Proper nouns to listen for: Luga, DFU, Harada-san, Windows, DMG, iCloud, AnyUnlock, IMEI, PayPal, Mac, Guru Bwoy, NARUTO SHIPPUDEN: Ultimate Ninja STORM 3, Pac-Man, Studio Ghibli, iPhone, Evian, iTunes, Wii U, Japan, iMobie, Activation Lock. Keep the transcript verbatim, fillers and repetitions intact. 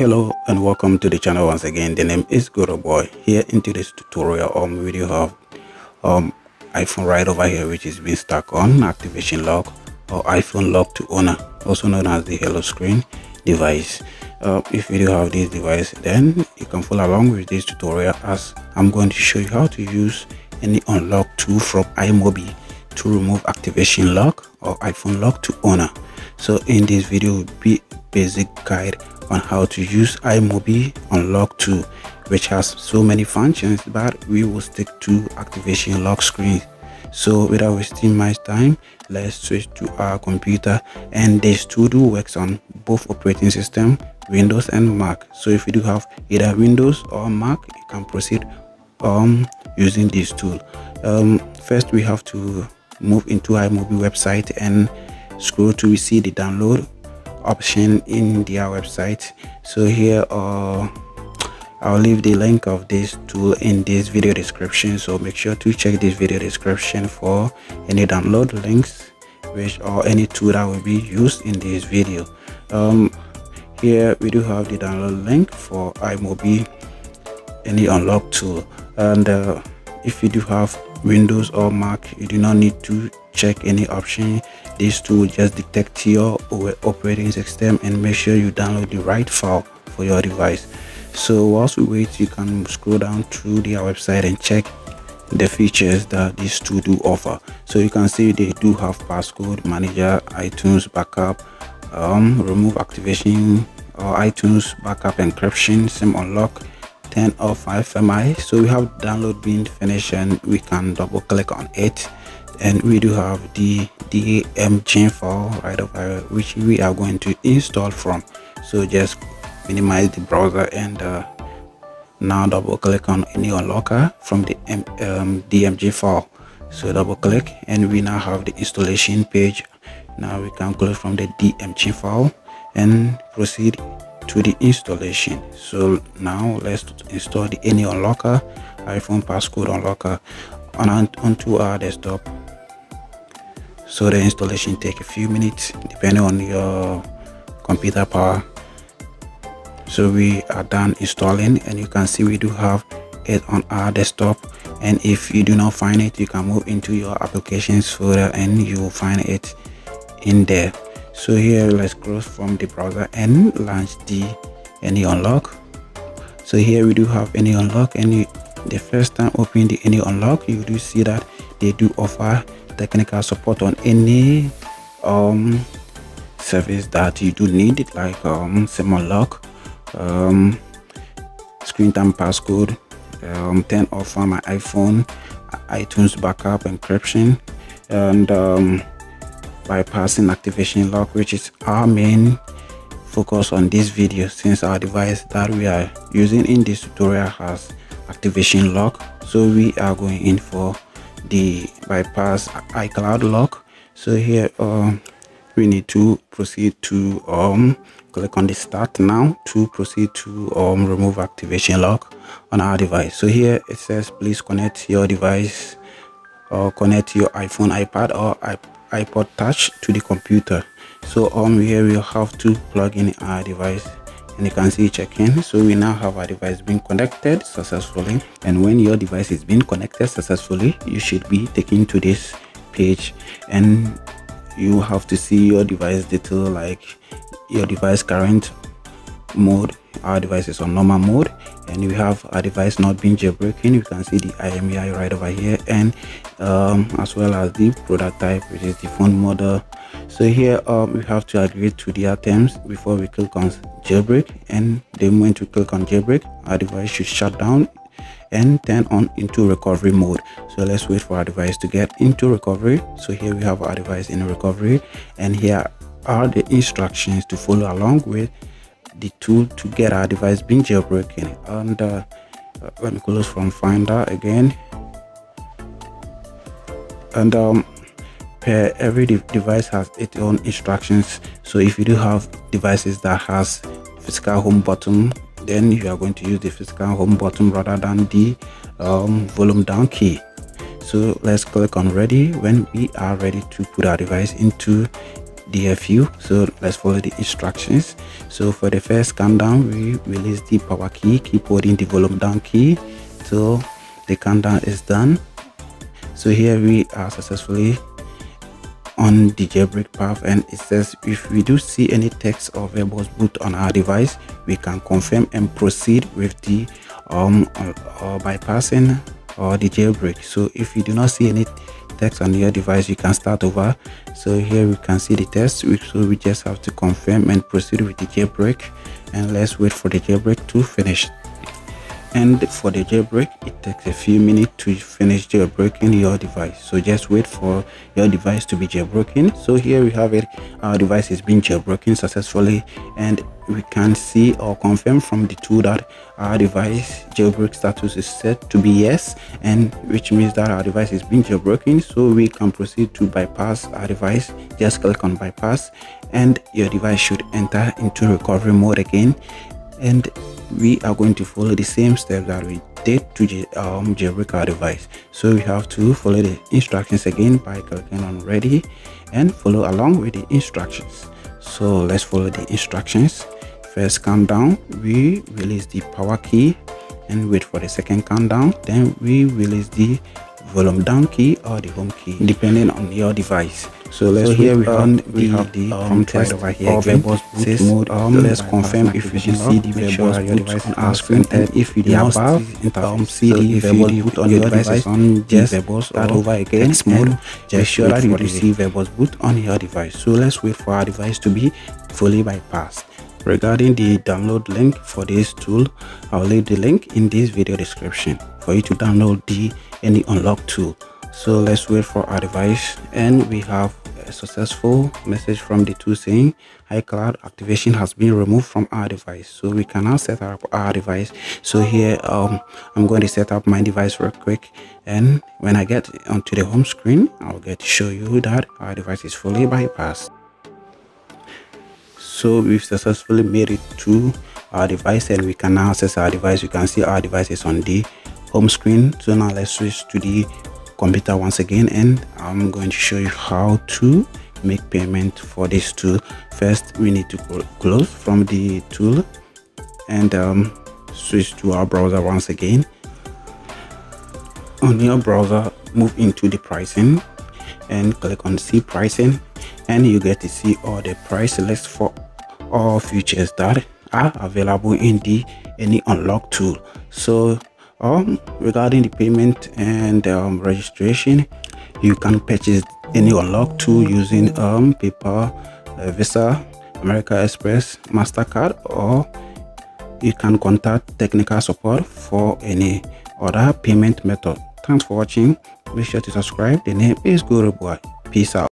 Hello and welcome to the channel once again. The name is Guru Bwoy. Here in today's tutorial um we do have um iPhone right over here, which is being stuck on activation lock or iPhone lock to owner, also known as the hello screen device. Uh, if you do have this device, then you can follow along with this tutorial as I'm going to show you how to use any unlock tool from iMobie to remove activation lock or iPhone lock to owner. So in this video will be basic guide on how to use iMobie unlock tool, which has so many functions, but we will stick to activation lock screen. So without wasting my time, let's switch to our computer, and this tool do works on both operating system, Windows and Mac. So if you do have either Windows or Mac, you can proceed um using this tool. Um first we have to move into iMobie website and scroll to we see the download option in their website. So here uh I'll leave the link of this tool in this video description, so make sure to check this video description for any download links which or any tool that will be used in this video. Um here we do have the download link for iMobie any unlock tool, and uh, if you do have Windows or Mac, you do not need to check any option. This tool just detect your operating system and make sure you download the right file for your device. So whilst we wait, you can scroll down through their website and check the features that these two do offer. So you can see they do have passcode manager, iTunes backup, um, remove activation or iTunes backup encryption, SIM unlock, turn off I M E I. So we have download being finished and we can double click on it, and we do have the D M G file right over which we are going to install from. So just minimize the browser and uh, now double click on any unlocker from the M um, D M G file. So double click and we now have the installation page. Now we can click from the D M G file and proceed to the installation. So now let's install the any unlocker iPhone passcode unlocker on onto our desktop. So the installation take a few minutes depending on your computer power. So we are done installing, and you can see we do have it on our desktop, and if you do not find it, you can move into your applications folder and you will find it in there. So here let's close from the browser and launch the any unlock. So here we do have any unlock, and you, the first time opening the any unlock, you do see that they do offer technical support on any um service that you do need, like um SIM unlock, um screen time passcode, um turn off on my iPhone, iTunes backup encryption, and um bypassing activation lock, which is our main focus on this video, since our device that we are using in this tutorial has activation lock. So we are going in for the bypass iCloud lock. So here um we need to proceed to um click on the start now to proceed to um remove activation lock on our device. So here it says please connect your device or connect your iPhone, iPad or iPod touch to the computer. So um here we have to plug in our device, and you can see check-in. So we now have our device being connected successfully, and when your device is being connected successfully, you should be taken to this page, and you have to see your device detail, like your device current mode. Our device is on normal mode, and we have our device not being jailbroken. You can see the I M E I right over here, and um, as well as the product type, which is the phone model. So here um, we have to agree to their terms before we click on jailbreak, and the moment we click on jailbreak, our device should shut down and turn on into recovery mode. So let's wait for our device to get into recovery. So here we have our device in recovery, and here are the instructions to follow along with the tool to get our device being jailbroken. And uh, let me close from Finder again, and um per every de device has its own instructions. So if you do have devices that has physical home button, then you are going to use the physical home button rather than the um, volume down key. So let's click on ready when we are ready to put our device into D F U. So let's follow the instructions. So for the first countdown, we release the power key, keep holding the volume down key till the countdown is done. So here we are successfully on the jailbreak path, and it says if we do see any text or verbose boot on our device, we can confirm and proceed with the um or, or bypassing or the jailbreak. So if you do not see any text on your device, you can start over. So here we can see the test, so we just have to confirm and proceed with the jailbreak, and let's wait for the jailbreak to finish. And for the jailbreak, it takes a few minutes to finish jailbreaking your device, so just wait for your device to be jailbroken. So here we have it, our device is being jailbroken successfully, and we can see or confirm from the tool that our device jailbreak status is set to be yes, and which means that our device is being jailbroken. So we can proceed to bypass our device. Just click on bypass and your device should enter into recovery mode again, and we are going to follow the same steps that we did to um, jailbreak our device. So we have to follow the instructions again by clicking on ready and follow along with the instructions. So let's follow the instructions. First countdown, we release the power key and wait for the second countdown, then we release the volume down key or the home key depending on your device. So let's so here we, on, we have the um, test over here again. Says, mode, um, let's confirm if you see the verbose boot on our screen, and if you do not see the verbose boot on your device, on just start over again mode. Just sure that you do see verbose boot on your device. So let's wait for our device to be fully bypassed. Regarding the download link for this tool, I'll leave the link in this video description for you to download the AnyUnlock tool. So let's wait for our device, and we have a successful message from the tool saying iCloud activation has been removed from our device. So we can now set up our device. So here um I'm going to set up my device real quick, and when I get onto the home screen, I'll get to show you that our device is fully bypassed. So we've successfully made it to our device, and we can now access our device. You can see our device is on the home screen. So now let's switch to the computer once again, and I'm going to show you how to make payment for this tool. First we need to close from the tool and um, switch to our browser once again. On your browser, move into the pricing and click on see pricing, and you get to see all the price lists for all features that are available in the AnyUnlock tool. So Um, regarding the payment and um, registration, you can purchase AnyUnlock tool using um, PayPal, uh, Visa, American Express, MasterCard, or you can contact technical support for any other payment method. Thanks for watching. Make sure to subscribe. The name is Guru Bwoy. Peace out.